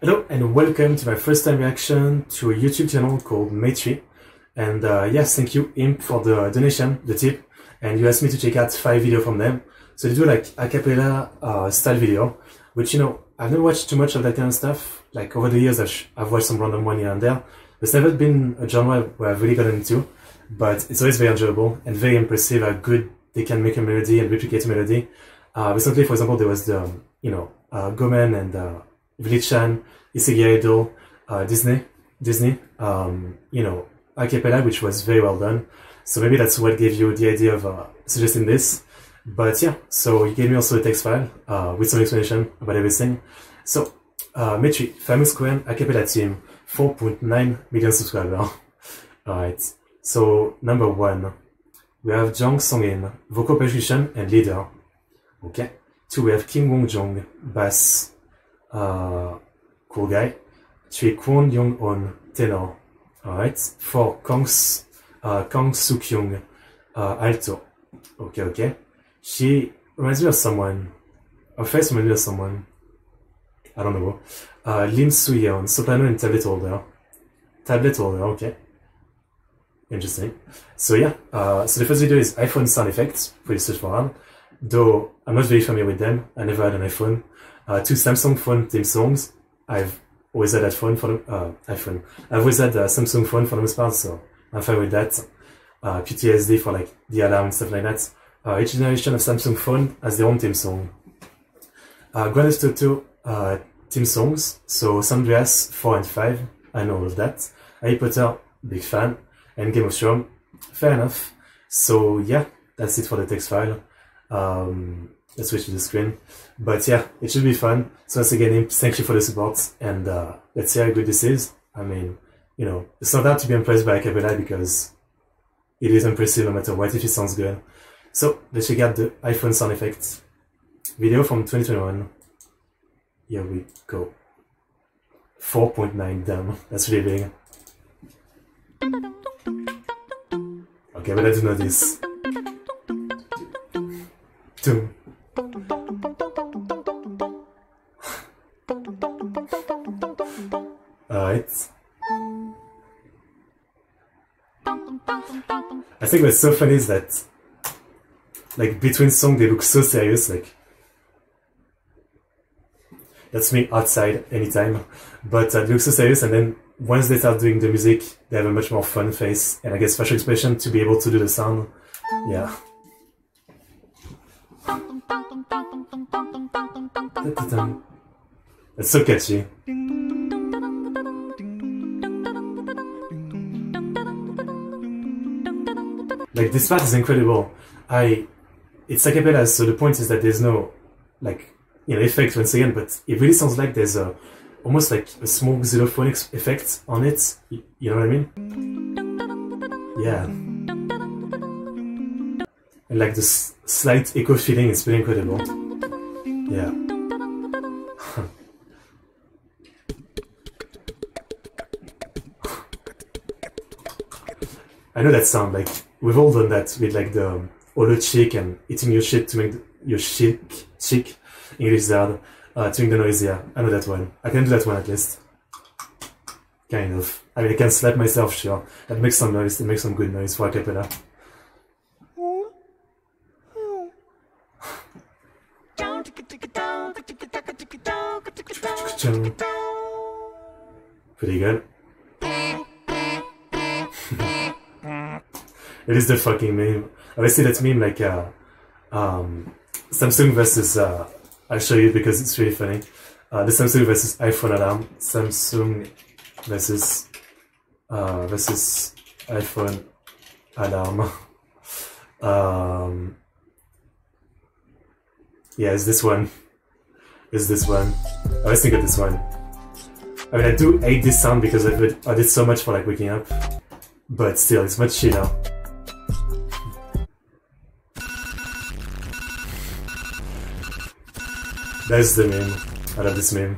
Hello and welcome to my first time reaction to a YouTube channel called Maytree. And yes, thank you Imp for the donation, the tip, and you asked me to check out 5 videos from them. So they do like a cappella style video, which, you know, I've never watched too much of that kind of stuff. Like over the years I've watched some random one here and there. It's never been a genre where I've really gotten into, but it's always very enjoyable and very impressive how good they can make a melody and replicate a melody. Recently, for example, there was the, you know, Gomen and Vili-chan, Isegai Idol, Disney, you know, a cappella, which was very well done. So maybe that's what gave you the idea of suggesting this. But yeah, so you gave me also a text file with some explanation about everything. So, Metri, famous Korean a cappella team, 4.9 million subscribers. Alright, so number 1, we have Zhang Song-in, vocal percussion and leader. Okay. 2, we have Kim Wong-jung, bass. Cool guy. 3, Che Kwon Young-on, tenor. Alright. 4, Kang Suk-yung, alto. Okay. She reminds me of someone. Her face reminds me of someone. I don't know. Lim Su-yeon, soprano and tablet holder. Tablet holder, okay. Interesting. So yeah, so the first video is iPhone sound effects, pretty straightforward. Though I'm not very familiar with them, I never had an iPhone. 2 Samsung phone theme songs. I've always had that phone for the iPhone. I've always had a Samsung phone for the most part, so I'm fine with that. PTSD for like the alarm and stuff like that. Each generation of Samsung phone has their own theme song. Grand Theft Auto theme songs. So San Andreas 4 and 5, I know all of that. Harry Potter, big fan. And Game of Thrones, fair enough. So yeah, that's it for the text file. Let's switch to the screen. But yeah, it should be fun. So once again, thank you for the support, and let's see how good this is. I mean, you know, it's not hard to be impressed by a cappella because it is impressive no matter what if it sounds good. So let's check out the iPhone sound effects video from 2021. Here we go. 4.9, damn, that's really big. Okay, but I do know this. Alright. I think what's so funny is that, like, between songs they look so serious, like, that's me outside anytime, but it looks so serious, and then once they start doing the music, they have a much more fun face, and I guess facial expression to be able to do the sound. Yeah. It's so catchy. Like, this part is incredible. It's a cappella, so the point is that there's no, like, you know, effect once again, but it really sounds like there's a almost like a small xylophonic effect on it, you know what I mean? Yeah. And like this slight echo feeling, it's pretty incredible. Yeah. I know that sound, like, we've all done that with like the hollow cheek and eating your shit to make your cheek, English is hard. Doing the noise, yeah, I know that one. I can do that one at least. Kind of. I mean, I can slap myself, sure. That makes some noise, it makes some good noise for a cappella. Pretty good. It is the fucking meme. I see that meme like Samsung versus I'll show you because it's really funny. The Samsung versus iPhone alarm. Samsung versus iPhone alarm. Yeah, it's this one. It's this one. I always think of this one. I mean, I do hate this sound because I did so much for like waking up. But still, it's much chiller. That's the meme. I love this meme.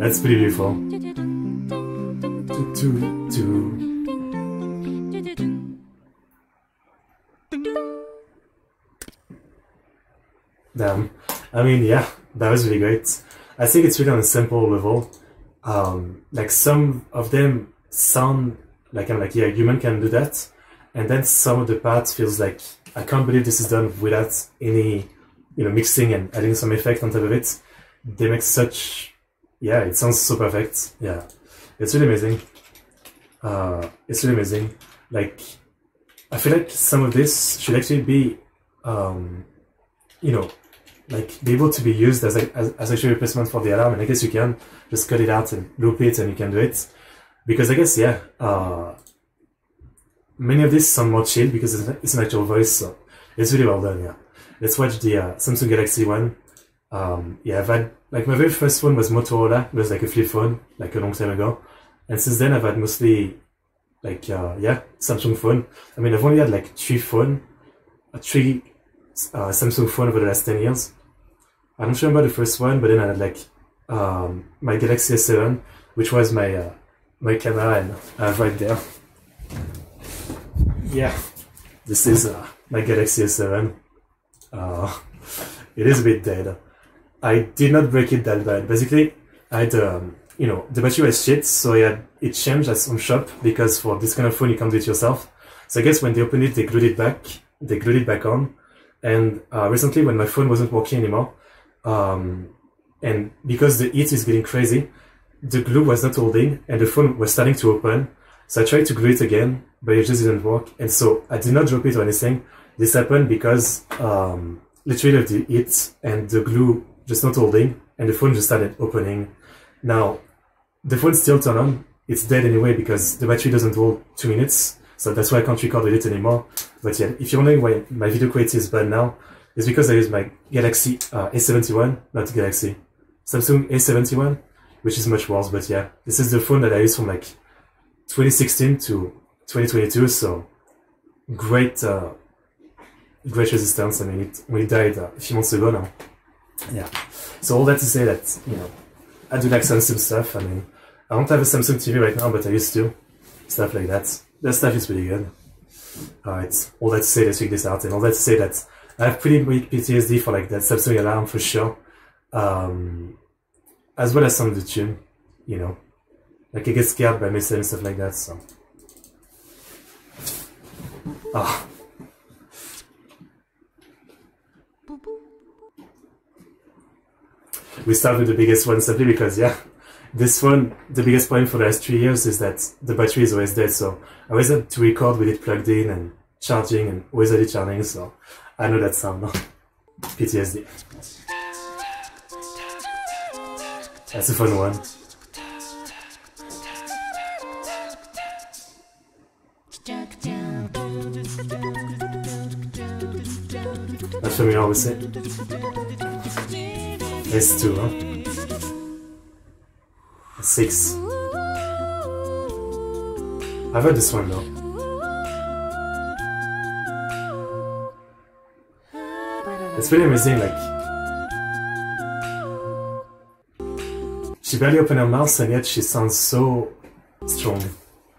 That's pretty beautiful. them. I mean, yeah, that was really great. I think it's really on a simple level. Like some of them sound like I'm like, yeah, a human can do that. And then some of the parts feels like, I can't believe this is done without any, you know, mixing and adding some effect on top of it. They make such, yeah, it sounds so perfect. Yeah, it's really amazing. It's really amazing. Like, I feel like some of this should actually be, you know, like be able to be used as actual replacement for the alarm. And I guess you can just cut it out and loop it and you can do it. Because I guess, yeah, many of these sound more chill because it's an actual voice. So it's really well done, yeah. Let's watch the Samsung Galaxy one. Yeah, I've had, like my very first phone was Motorola. It was like a flip phone, like a long time ago. And since then I've had mostly like, yeah, Samsung phone. I mean, I've only had like three Samsung phone over the last 10 years. I'm not sure about the first one, but then I had like my Galaxy S7, which was my, my camera and right there. Yeah, this is my Galaxy S7. It is a bit dead. I did not break it that bad. Basically, I had, you know, the battery was shit, so I had it changed at some shop because for this kind of phone you can't do it yourself. So I guess when they opened it, they glued it back on. And recently, when my phone wasn't working anymore, and because the heat is getting crazy, the glue was not holding, and the phone was starting to open. So I tried to glue it again, but it just didn't work. And so I did not drop it or anything. This happened because literally of the heat and the glue just not holding, and the phone just started opening. Now, the phone still turned on. It's dead anyway because the battery doesn't hold 2 minutes. So that's why I can't record it anymore. But yeah, if you're wondering why my video quality is bad now, it's because I use my Galaxy A71, not Galaxy, Samsung A71, which is much worse. But yeah, this is the phone that I use from like 2016 to 2022, so great great resistance. I mean, it died a few months ago now. Yeah, so all that to say that, you know, I do like Samsung stuff. I mean, I don't have a Samsung TV right now, but I used to, stuff like that. That stuff is pretty good. Alright, all that to say, let's check this out, and all that to say that I have pretty weak PTSD for like that Samsung alarm for sure, as well as some of the tune, you know. Like, I get scared by myself and stuff like that, so. Ah. We start with the biggest one simply because, yeah, this one, the biggest point for the last 3 years is that the battery is always dead, so I always had to record with it plugged in and charging and always had it charging, so I know that sound, no? PTSD. That's a fun one. That's what we always say. S2, huh? S6. I've heard this one though. It's really amazing, like... She barely opened her mouth and yet she sounds so strong.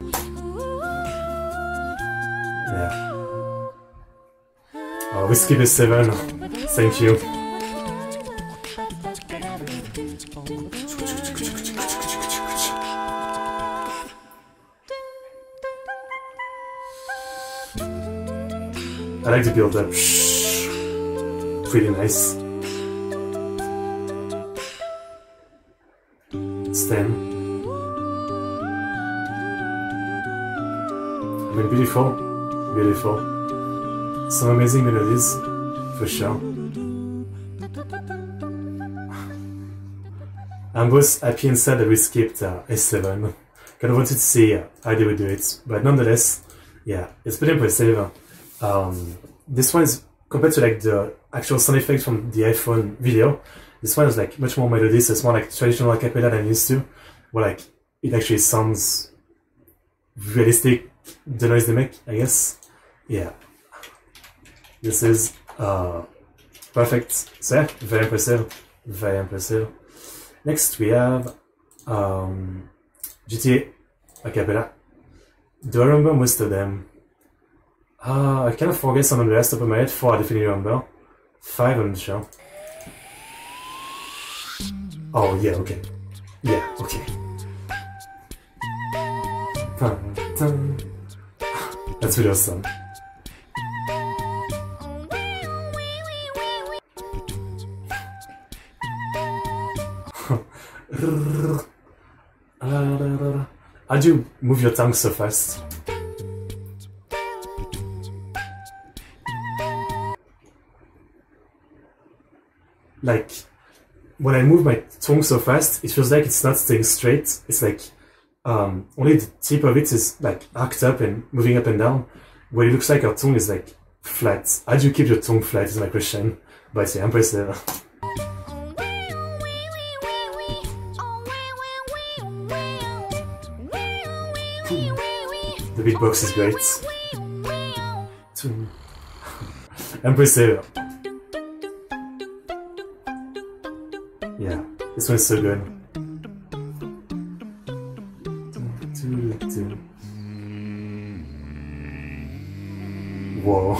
Yeah. Oh, we skip S7. Thank you. I like the build up. Pretty nice. It's 10. I mean, beautiful. Beautiful. Some amazing melodies, for sure. I'm both happy and sad that we skipped S7. Kind of wanted to see how they would do it, but nonetheless, yeah, it's pretty impressive. This one is, compared to like the actual sound effects from the iPhone video, this one is like much more melodious. It's more like traditional a cappella than I'm used to, where like it actually sounds realistic, the noise they make, I guess. Yeah, this is perfect. So yeah, very impressive, very impressive. Next we have GTA a cappella. Do I remember most of them? I kind of forget some of the last top of my head. 4, I definitely remember. 5, I'm not sure. Oh, yeah, okay. Yeah, okay. That's Rio's son. How'd you move your tongue so fast? Like, when I move my tongue so fast, it feels like it's not staying straight. It's like, only the tip of it is like arced up and moving up and down, where it looks like our tongue is like flat. How do you keep your tongue flat is my question, but yeah, impressive. The beatbox is great. Impressive. Yeah, this one's so good. Whoa.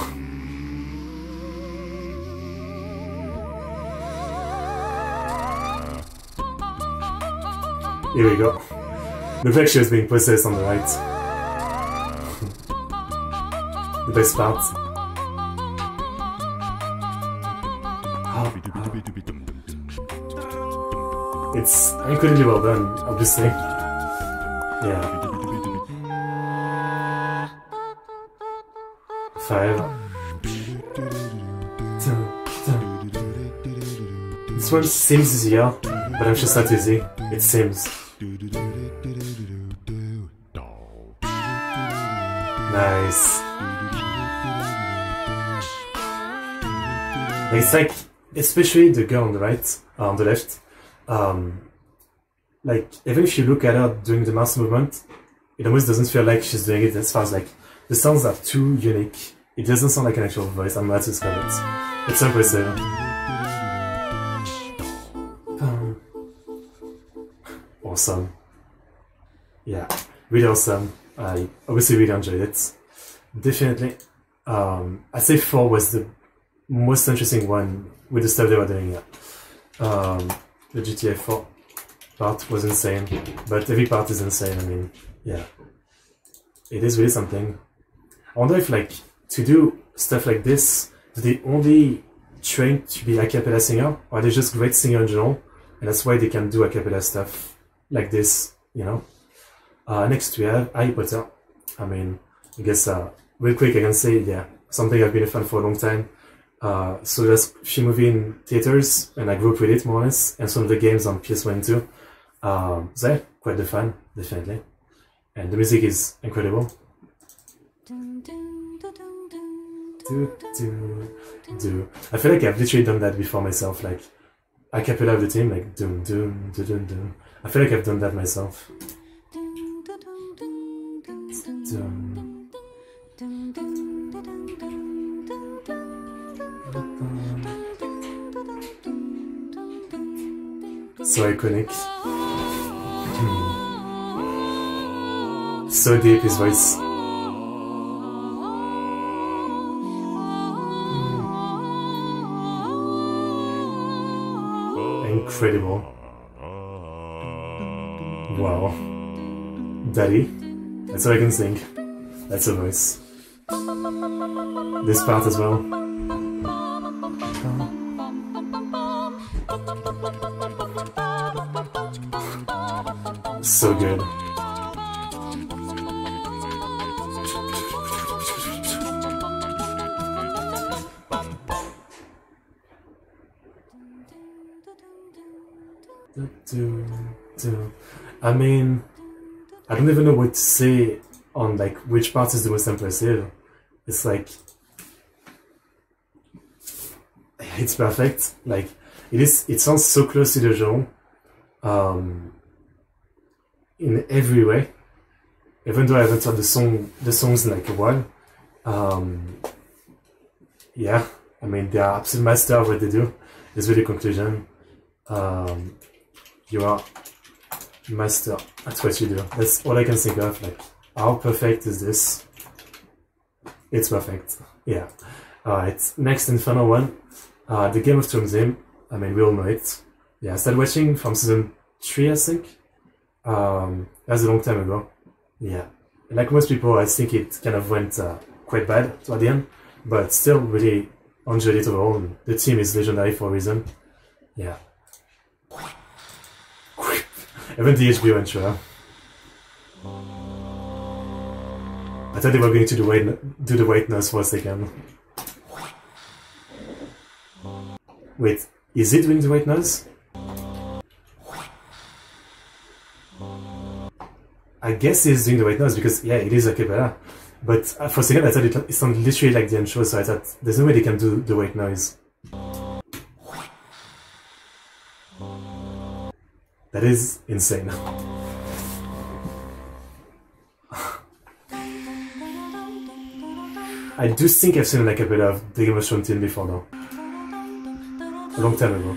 Here we go. Looks like she was being possessed on the right. The best part. It's incredibly well done, obviously. Yeah. 5. This one seems easier, but I'm just not easy. It seems. Nice. It's like, especially the girl on the right, on the left. Like, even if you look at her doing the mouse movement, it almost doesn't feel like she's doing it, as far as like the sounds are too unique. It doesn't sound like an actual voice. I'm not used to it. It's impressive. Awesome. Yeah, really awesome. I obviously really enjoyed it. Definitely, I'd say 4 was the most interesting one with the stuff they were doing here. The GTA 4 part was insane, but every part is insane. I mean, yeah, it is really something. I wonder if, like, to do stuff like this, do they only train to be a cappella singer, or are they just great singer in general, and that's why they can do a cappella stuff like this, you know? Next we have Harry Potter. I mean, I guess real quick I can say, yeah, something I've been a fan for a long time. So there's a few movies in theaters, and I grew up with it more or less, and some of the games on PS1 and 2. So yeah, quite the fan, definitely. And the music is incredible. I feel like I've literally done that before myself, like a cappella of the team, like doom doom doom doom doom. I feel like I've done that myself. So iconic. So deep, his voice. Incredible. Wow. Daddy. That's all I can sing. That's a voice. This part as well. So good. I mean, I don't even know what to say on like which part is the most impressive. It's like, it's perfect. Like, it is. It sounds so close to the genre. In every way, even though I haven't heard the songs in like a while. Yeah, I mean, they are absolute master of what they do. It's really a conclusion. You are master at what you do. That's all I can think of. Like, how perfect is this? It's perfect. Yeah. Alright, next and final one, the Game of Thrones theme. I mean, we all know it. Yeah, I started watching from season 3, I think. That's a long time ago. Yeah. Like most people, I think it kind of went quite bad toward the end, but still really enjoyed it overall. And the team is legendary for a reason. Yeah. Even the HBO intro. I thought they were going to do the white noise for a second. Wait, is it doing the white noise? I guess it's doing the white noise because, yeah, it is a cappella. But for a second I thought it sounded literally like the intro, so I thought there's no way they can do the white noise. That is insane. I do think I've seen an a cappella of the Game of Thrones team before now. A long time ago.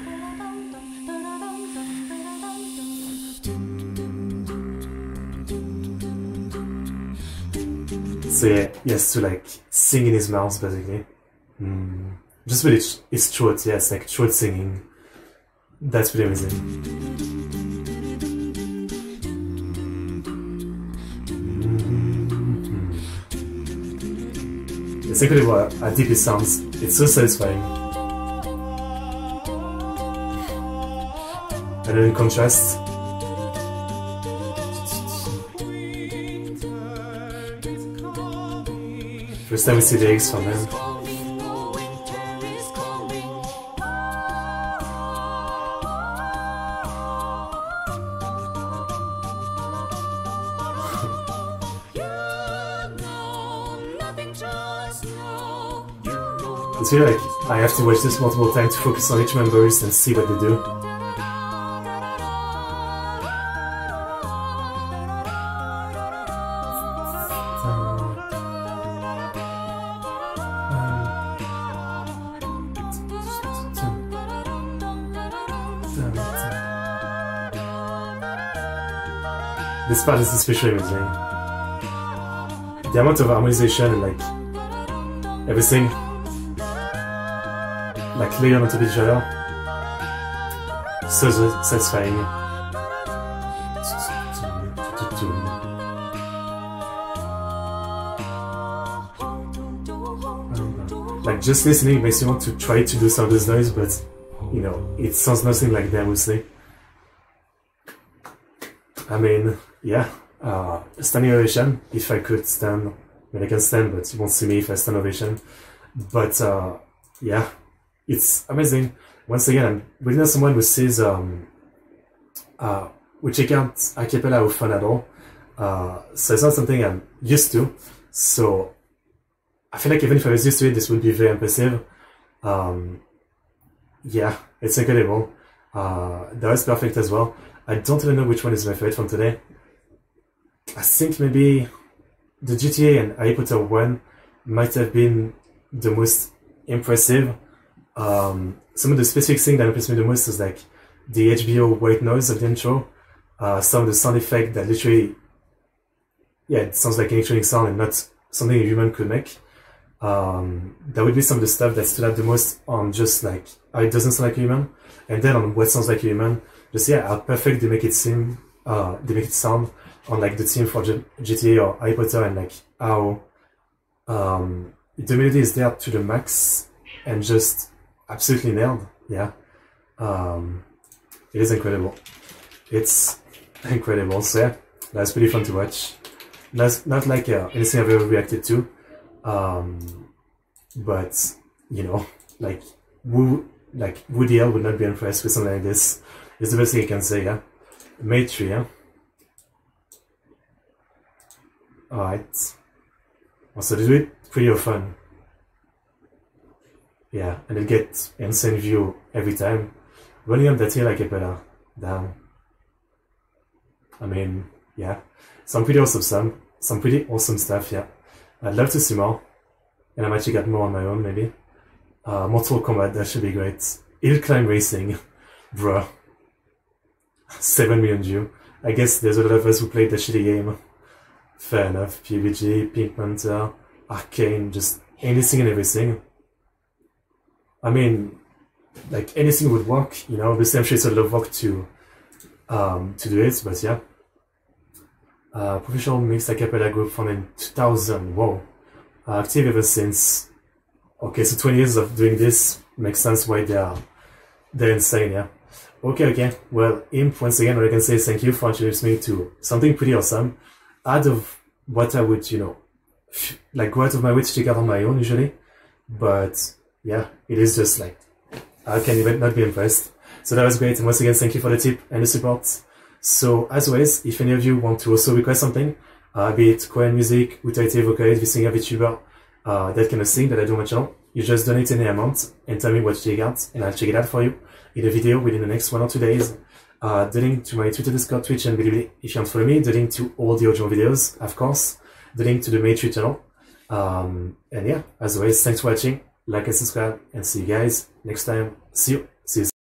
So yeah, he has to like sing in his mouth basically. Just with his throat, yes, like throat singing. That's pretty amazing. It's exactly what I think it sounds. It's so satisfying. And then in contrast, first time we see the eggs from him. It's really like I have to watch this multiple times to focus on each members and see what they do. This part is especially amazing. The amount of harmonization and like everything. Like layer onto each other. So satisfying. Like just listening makes you want to try to do some of this noise, but you know, it sounds nothing like that, obviously. I mean, yeah, standing ovation, if I could stand. I mean, I can stand, but you won't see me if I stand ovation. But yeah. It's amazing. Once again, I'm really not someone who sees, who check out a cappella or fun at all. So it's not something I'm used to. So I feel like even if I was used to it, this would be very impressive. Yeah, it's incredible. That was perfect as well. I don't even know which one is my favorite from today. I think maybe the GTA and Harry Potter one might have been the most impressive. Some of the specific things that impressed me the most is like the HBO white noise of the intro, some of the sound effect that literally, yeah, it sounds like electronic sound and not something a human could make. That would be some of the stuff that stood out the most on just like how it doesn't sound like a human, and then on what sounds like a human. Just yeah, how perfect they make it seem, they make it sound on like the theme for GTA or Harry Potter, and like how the melody is there to the max and just absolutely nailed, yeah. It is incredible. It's incredible, so yeah, that's pretty fun to watch. That's not like anything I've ever reacted to, but you know, like who the hell would not be impressed with something like this? It's the best thing I can say, yeah. Maytree, yeah. Alright. Also, they do it pretty often. Yeah, and it gets insane view every time. Running up that hill like a cappella. Damn. I mean, yeah. Some pretty awesome stuff, yeah. I'd love to see more. And I might check out more on my own, maybe. Mortal Kombat, that should be great. Hill Climb Racing. Bruh. 7 million view. I guess there's a lot of us who played that shitty game. Fair enough. PUBG, Pink Panther, Arcane, just anything and everything. I mean, like anything would work, you know. The same shades a lot of work to do it, but yeah. Professional mixed acapella group founded in 2000. Wow, active ever since. Okay, so 20 years of doing this makes sense why they're insane, yeah. Okay. Well, Imp, once again, what I can say is thank you for introducing me to something pretty awesome. Out of what I would, you know, like go out of my way to check out on my own usually. But yeah, it is just like, I can even not be impressed. So that was great. And once again, thank you for the tip and the support. So as always, if any of you want to also request something, be it Korean music, utaite, vocalist, vsinger, vtuber, that kind of thing that I do on my channel, you just donate any amount and tell me what you check out, and I'll check it out for you in a video within the next 1 or 2 days. The link to my Twitter, Discord, Twitch, and Bilibili if you want to follow me, the link to all the original videos, of course, the link to the Maytree channel. And yeah, as always, thanks for watching, like and subscribe, and see you guys next time. See you.